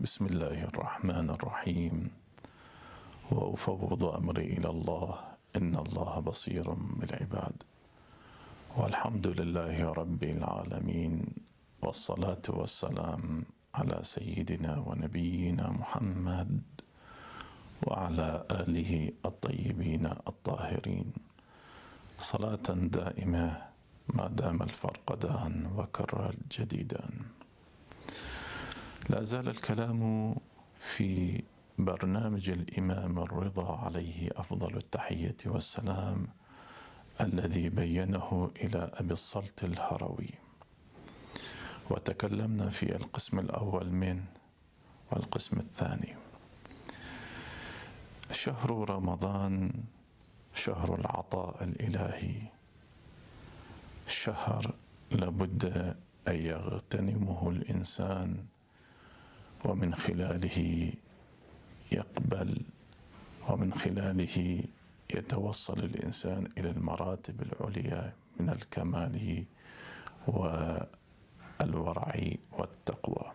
بسم الله الرحمن الرحيم. وأفوض أمري إلى الله إن الله بصير بالعباد. والحمد لله رب العالمين، والصلاة والسلام على سيدنا ونبينا محمد وعلى آله الطيبين الطاهرين، صلاة دائمة ما دام الفرقدان وكر الجديدان. لا زال الكلام في برنامج الإمام الرضا عليه أفضل التحية والسلام الذي بيّنه إلى أبي الصلت الهروي، وتكلمنا في القسم الأول من والقسم الثاني. شهر رمضان شهر العطاء الإلهي، شهر لابد أن يغتنمه الإنسان ومن خلاله يقبل، ومن خلاله يتوصل الإنسان إلى المراتب العليا من الكمال والورع والتقوى.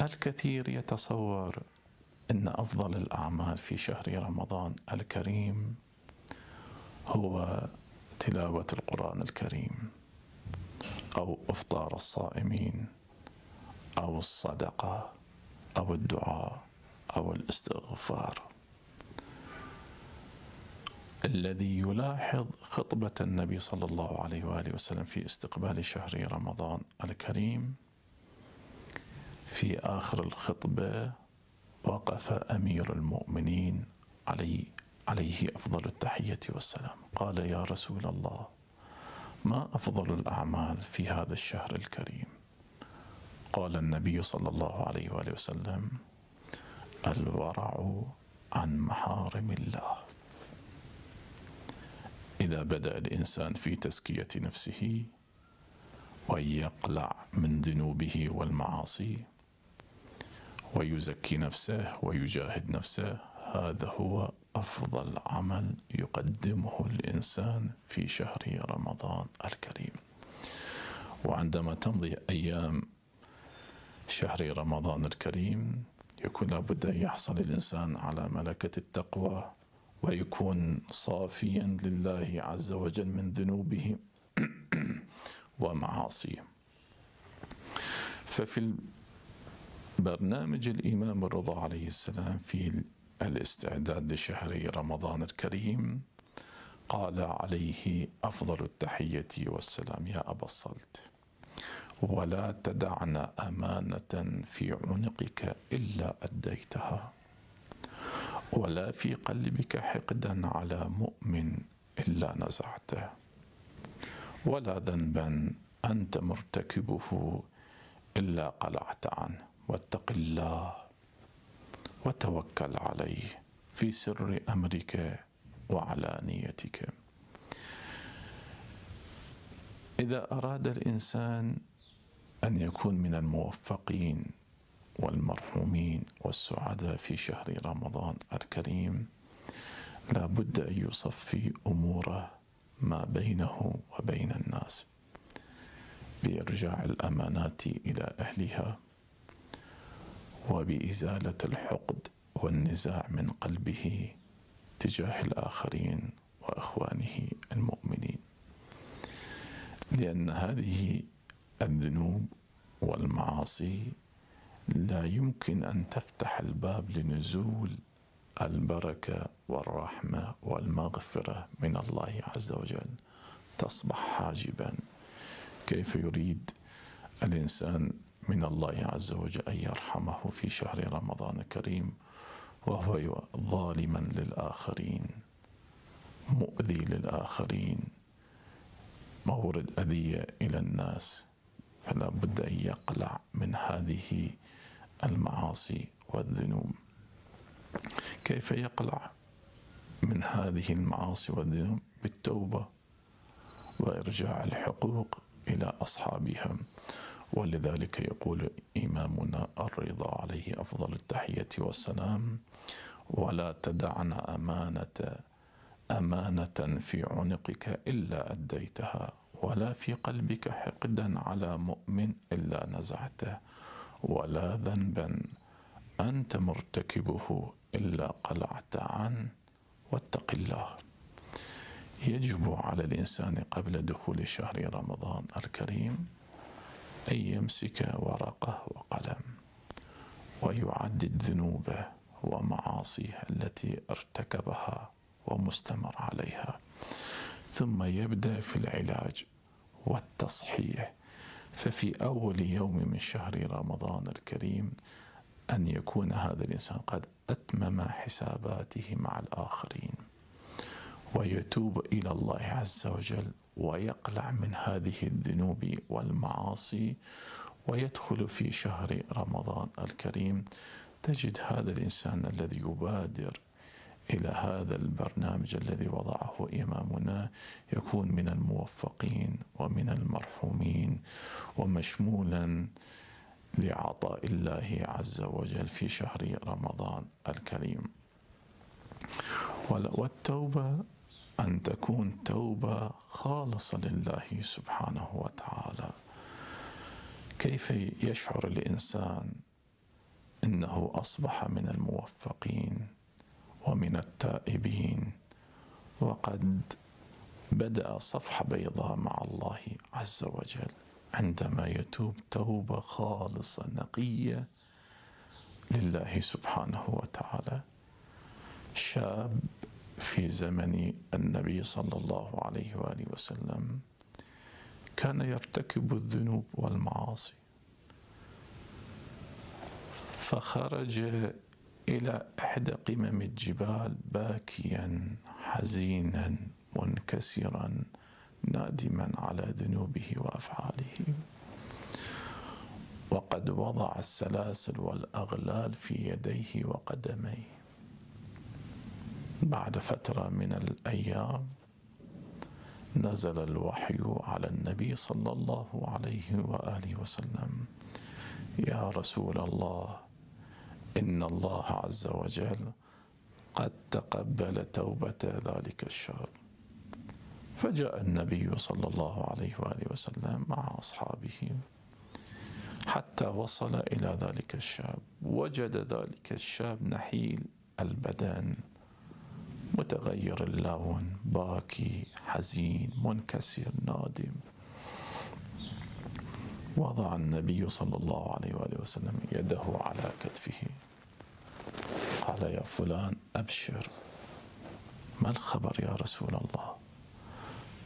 الكثير يتصور أن أفضل الأعمال في شهر رمضان الكريم هو تلاوة القرآن الكريم، أو إفطار الصائمين، أو الصدقة، أو الدعاء، أو الاستغفار. الذي يلاحظ خطبة النبي صلى الله عليه وآله وسلم في استقبال شهر رمضان الكريم، في آخر الخطبة وقف أمير المؤمنين علي عليه أفضل التحية والسلام، قال: يا رسول الله، ما أفضل الأعمال في هذا الشهر الكريم؟ قال النبي صلى الله عليه وآله وسلم: الورع عن محارم الله. إذا بدأ الإنسان في تزكية نفسه ويقلع من ذنوبه والمعاصي ويزكي نفسه ويجاهد نفسه، هذا هو أفضل عمل يقدمه الإنسان في شهر رمضان الكريم. وعندما تمضي أيام شهر رمضان الكريم يكون لابد أن يحصل الإنسان على ملكة التقوى، ويكون صافيا لله عز وجل من ذنوبه ومعاصيه. ففي برنامج الإمام الرضا عليه السلام في الاستعداد لشهر رمضان الكريم قال عليه أفضل التحية والسلام: يا أبا الصلت، ولا تدعنا أمانة في عنقك إلا أديتها، ولا في قلبك حقدا على مؤمن إلا نزعته، ولا ذنبا أنت مرتكبه إلا قلعت عنه، واتق الله وتوكل عليه في سر أمرك وعلانيتك. إذا أراد الإنسان أن يكون من الموفقين والمرحومين والسعداء في شهر رمضان الكريم، لابد أن يصفي أموره ما بينه وبين الناس بإرجاع الأمانات إلى أهلها، وبإزالة الحقد والنزاع من قلبه تجاه الآخرين وأخوانه المؤمنين، لأن هذه الذنوب والمعاصي لا يمكن أن تفتح الباب لنزول البركة والرحمة والمغفرة من الله عز وجل، تصبح حاجبا. كيف يريد الإنسان من الله عز وجل أن يرحمه في شهر رمضان الكريم وهو ظالما للآخرين، مؤذي للآخرين، مورد أذية إلى الناس؟ فلا بد أن يقلع من هذه المعاصي والذنوب، كيف يقلع من هذه المعاصي والذنوب؟ بالتوبة وإرجاع الحقوق إلى أصحابها. ولذلك يقول إمامنا الرضا عليه أفضل التحية والسلام: ولا تدعن أمانة في عنقك إلا أديتها، ولا في قلبك حقدا على مؤمن إلا نزعته، ولا ذنبا أنت مرتكبه إلا قلعت عنه، واتق الله. يجب على الإنسان قبل دخول شهر رمضان الكريم أن يمسك ورقة وقلم ويعدد ذنوبه ومعاصيه التي ارتكبها ومستمر عليها، ثم يبدأ في العلاج والتصحيح. ففي أول يوم من شهر رمضان الكريم أن يكون هذا الإنسان قد أتمم حساباته مع الآخرين، ويتوب إلى الله عز وجل، ويقلع من هذه الذنوب والمعاصي، ويدخل في شهر رمضان الكريم. تجد هذا الإنسان الذي يبادر إلى هذا البرنامج الذي وضعه إمامنا يكون من الموفقين ومن المرحومين، ومشمولا لعطاء الله عز وجل في شهر رمضان الكريم. والتوبة أن تكون توبة خالصة لله سبحانه وتعالى. كيف يشعر الإنسان إنه أصبح من الموفقين ومن التائبين وقد بدأ صفحة بيضاء مع الله عز وجل؟ عندما يتوب توبة خالصة نقية لله سبحانه وتعالى. شاب في زمن النبي صلى الله عليه وآله وسلم كان يرتكب الذنوب والمعاصي، فخرج إلى إحدى قمم الجبال باكيا حزينا منكسرا نادما على ذنوبه وأفعاله، وقد وضع السلاسل والأغلال في يديه وقدميه. بعد فترة من الأيام نزل الوحي على النبي صلى الله عليه وآله وسلم: يا رسول الله، إن الله عز وجل قد تقبل توبة ذلك الشاب. فجاء النبي صلى الله عليه وآله وسلم مع أصحابه حتى وصل إلى ذلك الشاب. وجد ذلك الشاب نحيل البدن، متغير اللون، باكي، حزين، منكسر، نادم. وضع النبي صلى الله عليه وآله وسلم يده على كتفه، قال: يا فلان، أبشر. ما الخبر يا رسول الله؟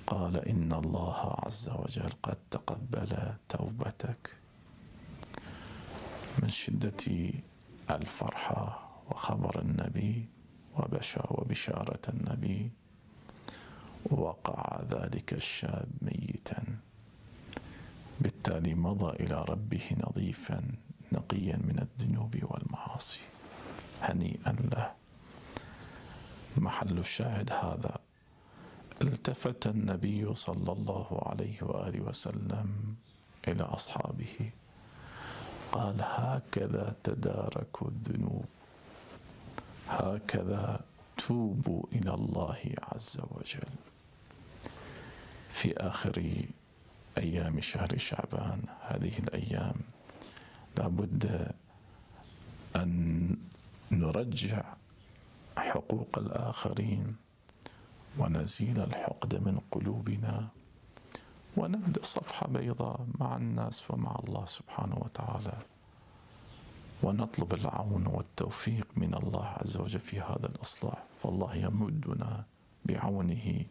قال: إن الله عز وجل قد تقبل توبتك. من شدة الفرحة وخبر النبي وبشارة النبي وقع ذلك الشاب ميتا، بالتالي مضى إلى ربه نظيفا نقيا من الذنوب والمعاصي. هنيئا له. محل الشاهد هذا: التفت النبي صلى الله عليه وآله وسلم إلى أصحابه، قال: هكذا تداركوا الذنوب، هكذا توبوا إلى الله عز وجل. في آخر أيام شهر شعبان، هذه الأيام لابد أن نرجع حقوق الآخرين ونزيل الحقد من قلوبنا، ونبدأ صفحة بيضاء مع الناس ومع الله سبحانه وتعالى، ونطلب العون والتوفيق من الله عز وجل في هذا الإصلاح، فالله يمدنا بعونه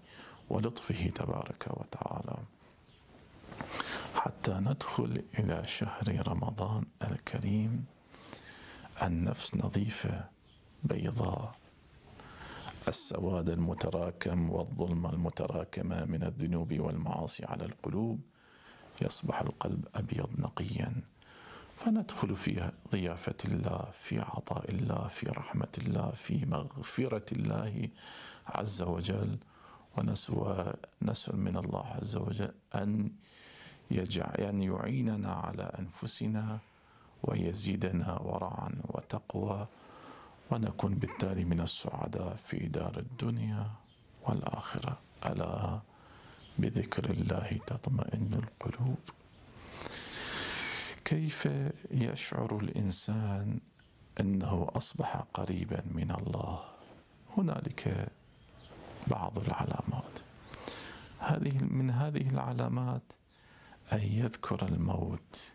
ولطفه تبارك وتعالى حتى ندخل إلى شهر رمضان الكريم النفس نظيفة بيضاء. السواد المتراكم والظلمة المتراكمة من الذنوب والمعاصي على القلوب، يصبح القلب أبيض نقيا. فندخل في ضيافة الله، في عطاء الله، في رحمة الله، في مغفرة الله عز وجل، ونسأل من الله عز وجل أن يعيننا على أنفسنا ويزيدنا ورعا وتقوى، ونكون بالتالي من السعداء في دار الدنيا والآخرة. ألا بذكر الله تطمئن القلوب. كيف يشعر الإنسان أنه أصبح قريبا من الله؟ هنالك بعض العلامات، هذه العلامات أن يذكر الموت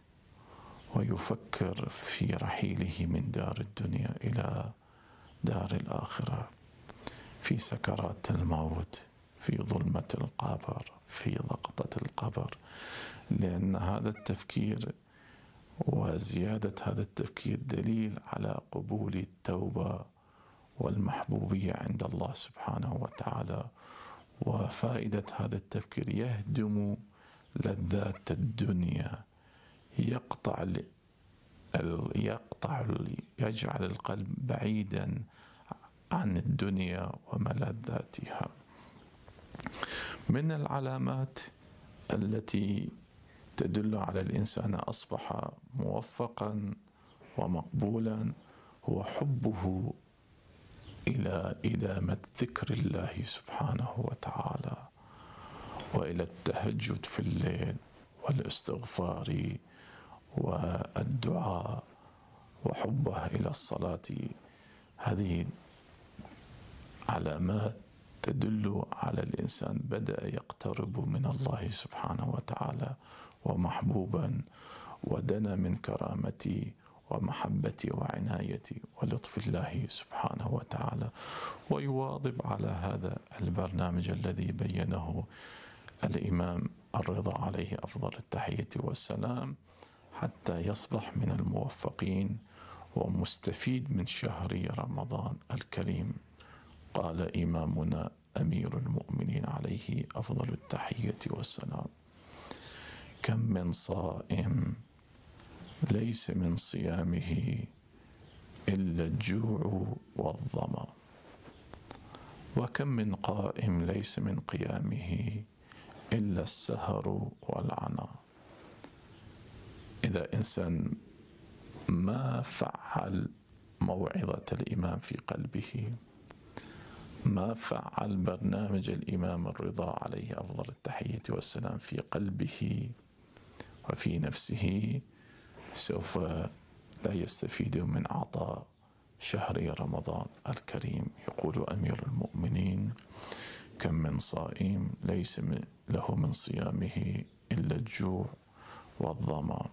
ويفكر في رحيله من دار الدنيا إلى دار الآخرة، في سكرات الموت، في ظلمة القبر، في ضغطة القبر، لأن هذا التفكير وزيادة هذا التفكير دليل على قبول التوبة والمحبوبية عند الله سبحانه وتعالى. وفائدة هذا التفكير يهدم لذات الدنيا، يجعل القلب بعيدا عن الدنيا وملذاتها. من العلامات التي تدل على الإنسان أصبح موفقا ومقبولا هو حبه إلى إدامة ذكر الله سبحانه وتعالى، وإلى التهجد في الليل والاستغفار والدعاء، وحبه إلى الصلاة. هذه علامات تدل على الإنسان بدأ يقترب من الله سبحانه وتعالى ومحبوبا، ودنا من كرامتي ومحبتي وعنايتي ولطف الله سبحانه وتعالى. ويواظب على هذا البرنامج الذي بينه الإمام الرضا عليه أفضل التحية والسلام، حتى يصبح من الموفقين ومستفيد من شهر رمضان الكريم. قال إمامنا أمير المؤمنين عليه أفضل التحية والسلام: كم من صائم ليس من صيامه إلا الجوع والظمأ، وكم من قائم ليس من قيامه إلا السهر والعنا. إذا إنسان ما فعل موعظة الإمام في قلبه، ما فعل برنامج الإمام الرضا عليه أفضل التحية والسلام في قلبه وفي نفسه، سوف لا يستفيد من عطاء شهر رمضان الكريم. يقول أمير المؤمنين: كم من صائم ليس له من صيامه إلا الجوع والظمأ،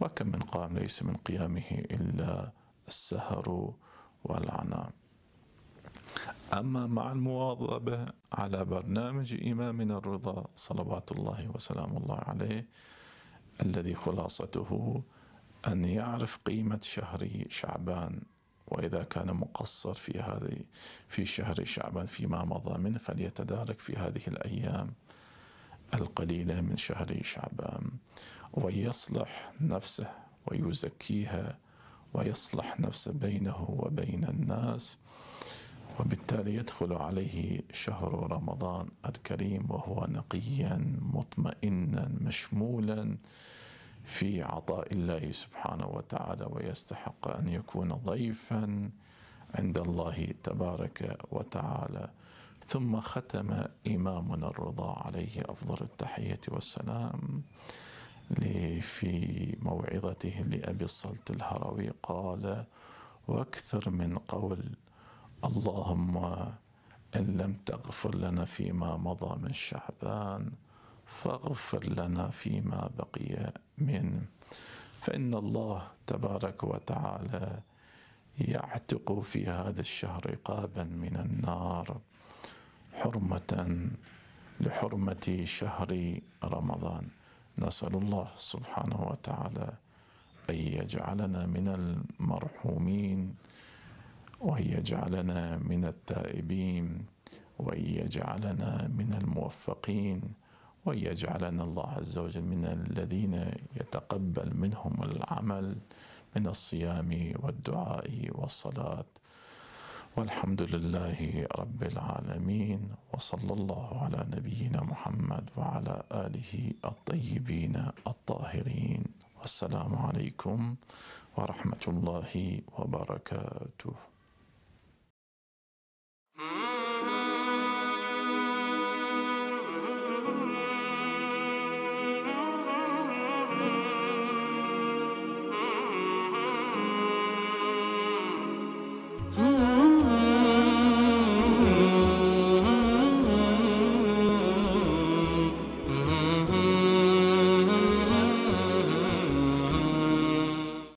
وكم من قائم ليس من قيامه إلا السهر والعناء. أما مع المواظبة على برنامج إمامنا الرضا صلوات الله وسلام الله عليه، الذي خلاصته أن يعرف قيمة شهر شعبان، وإذا كان مقصر في شهر شعبان فيما مضى منه، فليتدارك في هذه الأيام القليلة من شهر شعبان، ويصلح نفسه ويزكيها، ويصلح نفسه بينه وبين الناس، وبالتالي يدخل عليه شهر رمضان الكريم وهو نقيا مطمئنا مشمولا في عطاء الله سبحانه وتعالى، ويستحق أن يكون ضيفا عند الله تبارك وتعالى. ثم ختم إمامنا الرضا عليه أفضل التحية والسلام في موعظته لأبي الصلت الهروي قال: واكثر من قول اللهم إن لم تغفر لنا فيما مضى من شعبان فاغفر لنا فيما بقي منه، فإن الله تبارك وتعالى يعتق في هذا الشهر رقابا من النار حرمة لحرمة شهر رمضان. نسأل الله سبحانه وتعالى أن يجعلنا من المرحومين، وأن يجعلنا من التائبين، وأن يجعلنا من الموفقين، وأن يجعلنا الله عز وجل من الذين يتقبل منهم العمل من الصيام والدعاء والصلاة، والحمد لله رب العالمين، وصلى الله على نبينا محمد وعلى آله الطيبين الطاهرين، والسلام عليكم ورحمة الله وبركاته.